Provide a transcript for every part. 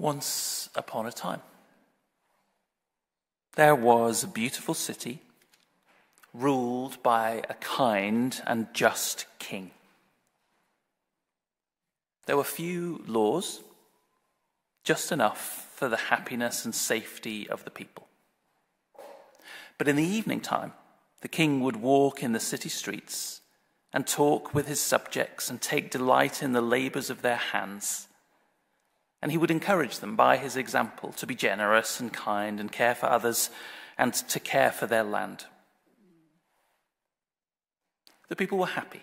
Once upon a time, there was a beautiful city ruled by a kind and just king. There were few laws, just enough for the happiness and safety of the people. But in the evening time, the king would walk in the city streets and talk with his subjects and take delight in the labors of their hands. And he would encourage them by his example to be generous and kind and care for others and to care for their land. The people were happy.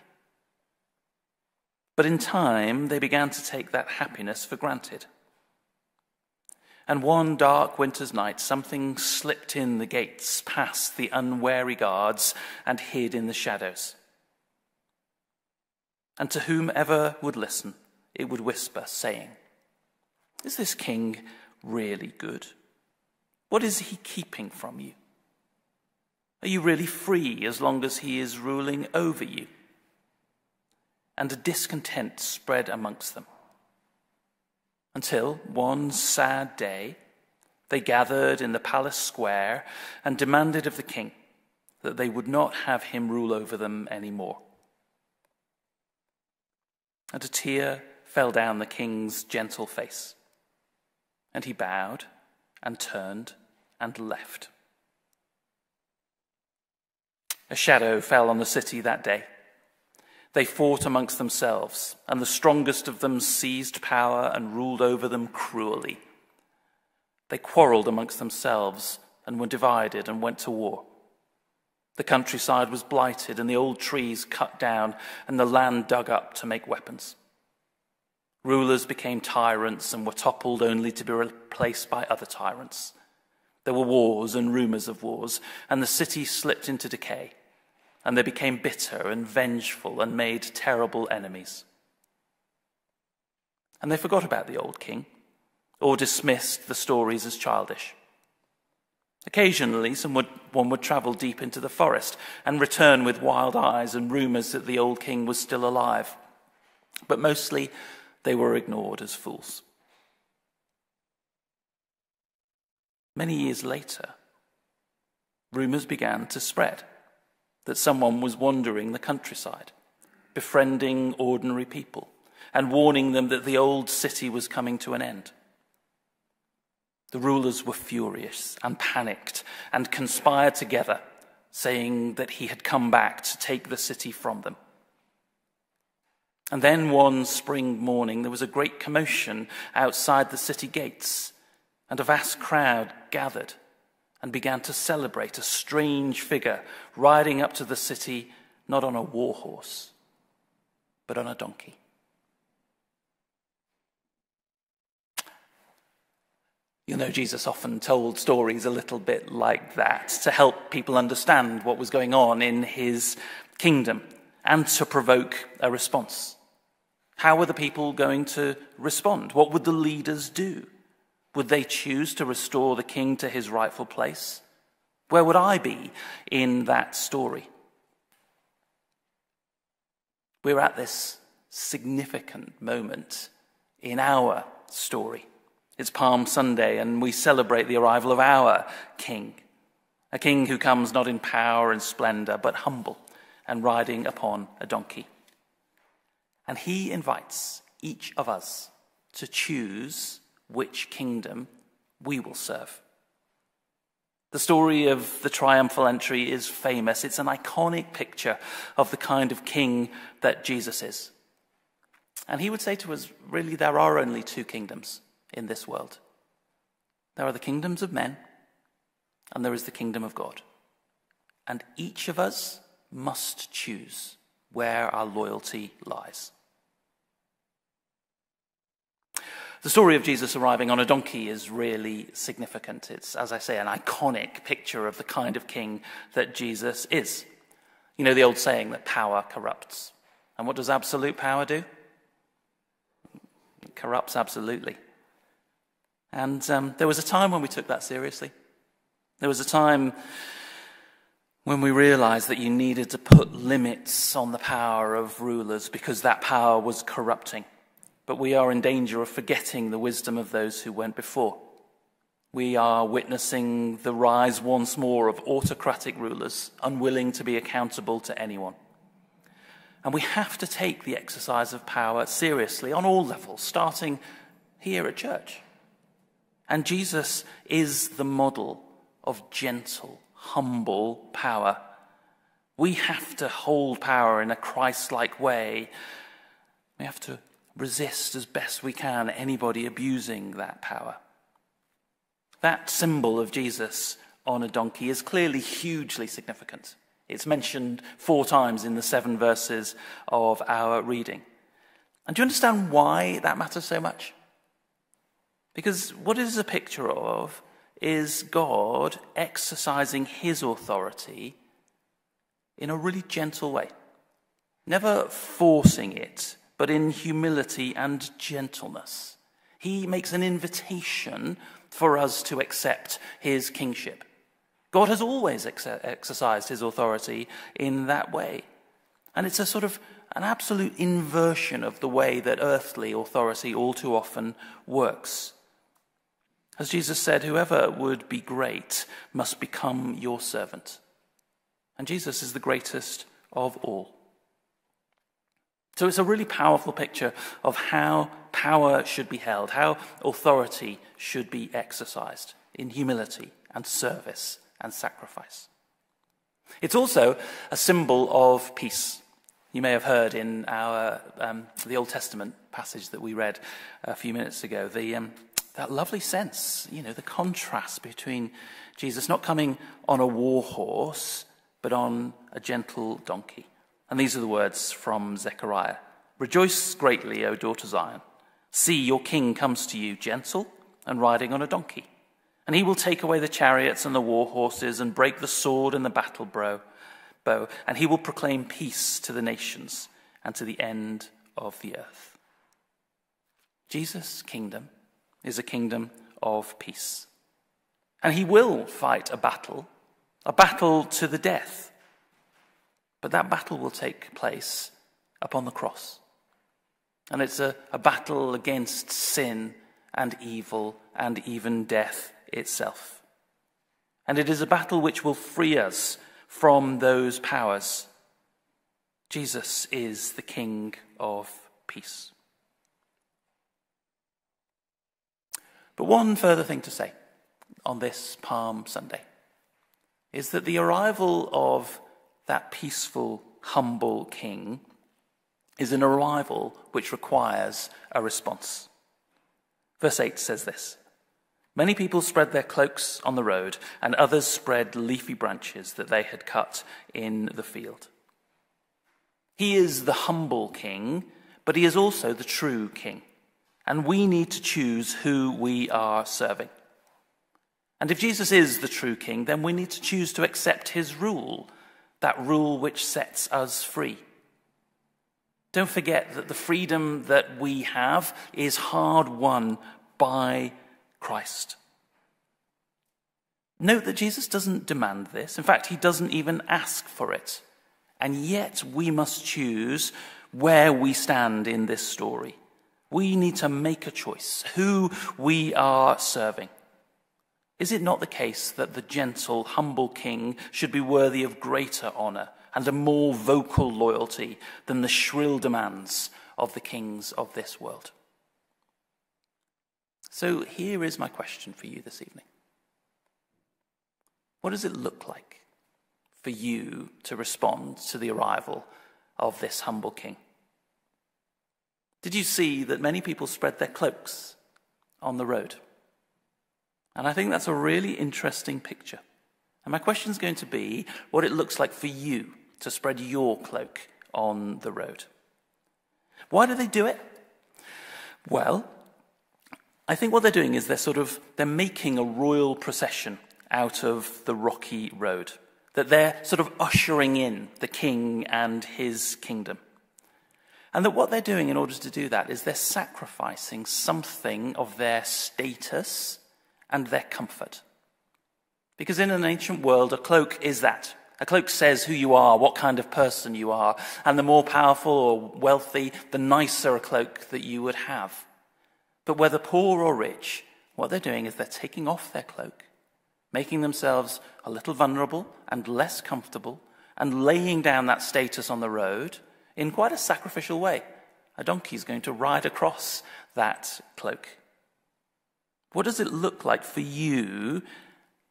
But in time, they began to take that happiness for granted. And one dark winter's night, something slipped in the gates past the unwary guards and hid in the shadows. And to whomever would listen, it would whisper, saying, "Is this king really good? What is he keeping from you? Are you really free as long as he is ruling over you?" And a discontent spread amongst them. Until one sad day, they gathered in the palace square and demanded of the king that they would not have him rule over them anymore. And a tear fell down the king's gentle face. And he bowed and turned and left. A shadow fell on the city that day. They fought amongst themselves, and the strongest of them seized power and ruled over them cruelly. They quarreled amongst themselves and were divided and went to war. The countryside was blighted and the old trees cut down and the land dug up to make weapons. Rulers became tyrants and were toppled only to be replaced by other tyrants. There were wars and rumors of wars, and the city slipped into decay, and they became bitter and vengeful and made terrible enemies. And they forgot about the old king, or dismissed the stories as childish. Occasionally, one would travel deep into the forest and return with wild eyes and rumors that the old king was still alive, but mostly they were ignored as fools. Many years later, rumors began to spread that someone was wandering the countryside, befriending ordinary people, and warning them that the old city was coming to an end. The rulers were furious and panicked and conspired together, saying that he had come back to take the city from them. And then one spring morning, there was a great commotion outside the city gates, and a vast crowd gathered and began to celebrate a strange figure riding up to the city, not on a war horse, but on a donkey. You know, Jesus often told stories a little bit like that to help people understand what was going on in his kingdom and to provoke a response. How were the people going to respond? What would the leaders do? Would they choose to restore the king to his rightful place? Where would I be in that story? We're at this significant moment in our story. It's Palm Sunday, and we celebrate the arrival of our king, a king who comes not in power and splendor, but humble and riding upon a donkey. And he invites each of us to choose which kingdom we will serve. The story of the triumphal entry is famous. It's an iconic picture of the kind of king that Jesus is. And he would say to us, really, there are only two kingdoms in this world. There are the kingdoms of men, and there is the kingdom of God. And each of us must choose where our loyalty lies. The story of Jesus arriving on a donkey is really significant. It's, as I say, an iconic picture of the kind of king that Jesus is. You know the old saying that power corrupts. And what does absolute power do? It corrupts absolutely. And there was a time when we took that seriously. There was a time when we realized that you needed to put limits on the power of rulers because that power was corrupting. but we are in danger of forgetting the wisdom of those who went before. We are witnessing the rise once more of autocratic rulers, unwilling to be accountable to anyone. And we have to take the exercise of power seriously on all levels, starting here at church. And Jesus is the model of gentle, humble power. We have to hold power in a Christ-like way. We have to resist as best we can anybody abusing that power. That symbol of Jesus on a donkey is clearly hugely significant. It's mentioned 4 times in the 7 verses of our reading. And do you understand why that matters so much? Because what it is a picture of is God exercising his authority in a really gentle way. Never forcing it, but in humility and gentleness. He makes an invitation for us to accept his kingship. God has always exercised his authority in that way. And it's a sort of an absolute inversion of the way that earthly authority all too often works. As Jesus said, whoever would be great must become your servant. And Jesus is the greatest of all. So it's a really powerful picture of how power should be held, how authority should be exercised in humility and service and sacrifice. It's also a symbol of peace. You may have heard in our the Old Testament passage that we read a few minutes ago, that lovely sense, the contrast between Jesus not coming on a war horse, but on a gentle donkey. And these are the words from Zechariah. Rejoice greatly, O daughter Zion. See, your king comes to you gentle and riding on a donkey. And he will take away the chariots and the war horses and break the sword and the battle bow. And he will proclaim peace to the nations and to the end of the earth. Jesus' kingdom is a kingdom of peace. And he will fight a battle to the death. But that battle will take place upon the cross. And it's a battle against sin and evil and even death itself. And it is a battle which will free us from those powers. Jesus is the King of peace. But one further thing to say on this Palm Sunday is that the arrival of that peaceful, humble king is an arrival which requires a response. Verse 8 says this, many people spread their cloaks on the road, and others spread leafy branches that they had cut in the field. He is the humble king, but he is also the true king, and we need to choose who we are serving. And if Jesus is the true king, then we need to choose to accept his rule, that rule which sets us free. Don't forget that the freedom that we have is hard won by Christ. Note that Jesus doesn't demand this. In fact, he doesn't even ask for it. And yet we must choose where we stand in this story. We need to make a choice, who we are serving. Is it not the case that the gentle, humble king should be worthy of greater honour and a more vocal loyalty than the shrill demands of the kings of this world? So here is my question for you this evening. What does it look like for you to respond to the arrival of this humble king? Did you see that many people spread their cloaks on the road? And I think that's a really interesting picture. And my question is going to be what it looks like for you to spread your cloak on the road. Why do they do it? Well, I think what they're doing is they're making a royal procession out of the rocky road. That they're sort of ushering in the king and his kingdom. And that what they're doing in order to do that is they're sacrificing something of their status and their comfort. Because in an ancient world, a cloak is that. A cloak says who you are, what kind of person you are, and the more powerful or wealthy, the nicer a cloak that you would have. But whether poor or rich, what they're doing is they're taking off their cloak, making themselves a little vulnerable and less comfortable, and laying down that status on the road in quite a sacrificial way. A donkey's going to ride across that cloak. What does it look like for you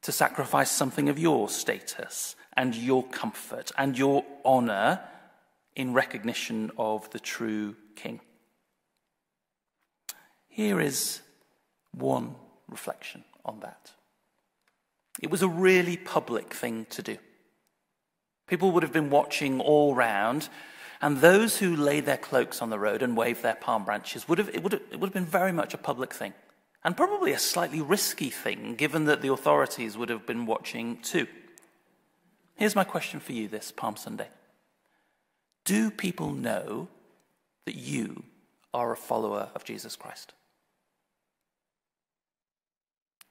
to sacrifice something of your status and your comfort and your honor in recognition of the true King? Here is one reflection on that. It was a really public thing to do. People would have been watching all round, and those who laid their cloaks on the road and waved their palm branches, it would have been very much a public thing, and probably a slightly risky thing, given that the authorities would have been watching too. Here's my question for you this Palm Sunday. Do people know that you are a follower of Jesus Christ?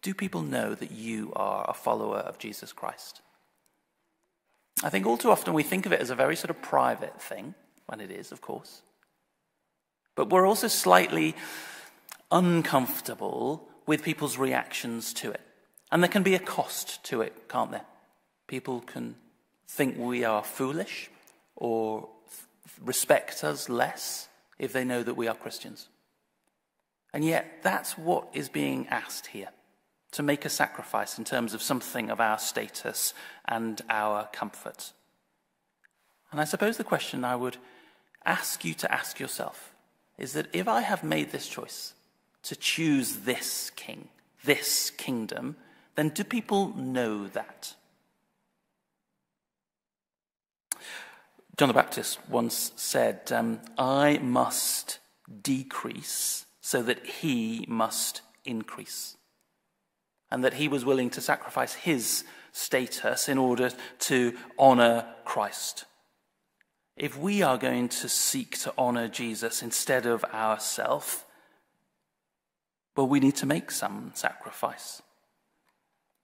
Do people know that you are a follower of Jesus Christ? I think all too often we think of it as a very sort of private thing, and it is, of course. But we're also slightly uncomfortable with people's reactions to it. And there can be a cost to it, can't there? People can think we are foolish or respect us less if they know that we are Christians. And yet, that's what is being asked here, to make a sacrifice in terms of something of our status and our comfort. And I suppose the question I would ask you to ask yourself is that if I have made this choice to choose this king, this kingdom, then do people know that? John the Baptist once said, I must decrease so that he must increase. And that he was willing to sacrifice his status in order to honor Christ. If we are going to seek to honor Jesus instead of ourselves, well, we need to make some sacrifice.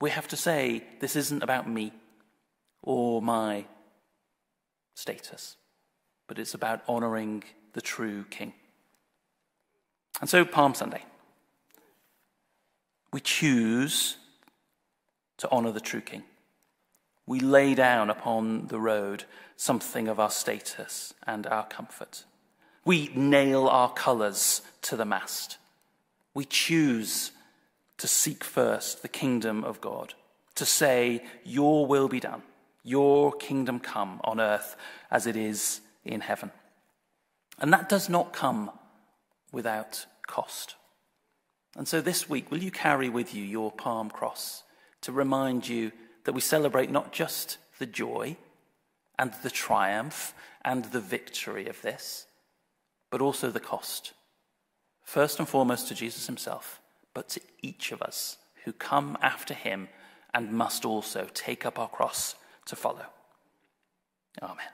We have to say, this isn't about me or my status, but it's about honoring the true King. And so Palm Sunday, we choose to honor the true King. We lay down upon the road something of our status and our comfort. We nail our colors to the mast. We choose to seek first the kingdom of God, to say, your will be done, your kingdom come on earth as it is in heaven. And that does not come without cost. And so this week, will you carry with you your palm cross to remind you that we celebrate not just the joy and the triumph and the victory of this, but also the cost, first and foremost to Jesus himself, but to each of us who come after him and must also take up our cross to follow. Amen.